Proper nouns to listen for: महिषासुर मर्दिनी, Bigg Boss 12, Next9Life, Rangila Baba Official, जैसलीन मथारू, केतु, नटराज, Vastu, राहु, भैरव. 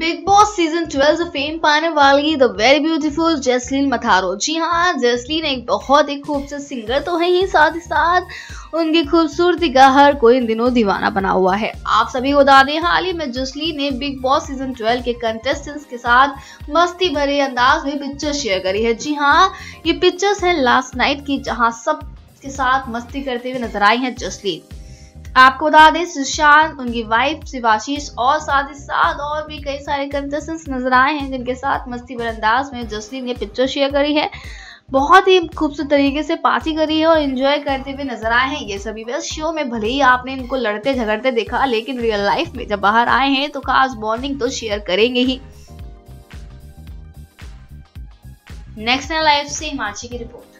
Big boss season 12 से fame पाने वाली the very beautiful जैसलीन मथारू। जी हाँ, जैसलीन एक बहुत ही खूबसूरत सिंगर तो है ही, साथ ही साथ उनकी खूबसूरती का हर कोई इन दिनों दीवाना बना हुआ है। आप सभी को बता दें, हाल ही में जैसलीन ने बिग बॉस सीजन 12 के कंटेस्टेंट्स के साथ मस्ती भरे अंदाज में पिक्चर शेयर करी है। जी हाँ, ये पिक्चर्स है लास्ट नाइट की, जहाँ सब के साथ मस्ती करते हुए नजर आई है जैसलीन। आपको बता दें, सुशांत, उनकी वाइफ शिवाशीष और साथ ही साथ और भी कई सारे कंटेस्टेंट्स नजर आए हैं, जिनके साथ मस्ती भरे अंदाज में जैसलीन ने पिक्चर शेयर करी है। बहुत ही खूबसूरत तरीके से पार्टी करी है और एंजॉय करते हुए नजर आए हैं ये सभी। बस शो में भले ही आपने इनको लड़ते झगड़ते देखा, लेकिन रियल लाइफ में जब बाहर आए हैं तो खास बॉन्डिंग तो शेयर करेंगे ही। नेक्स्ट9लाइफ से हिमाची की रिपोर्ट।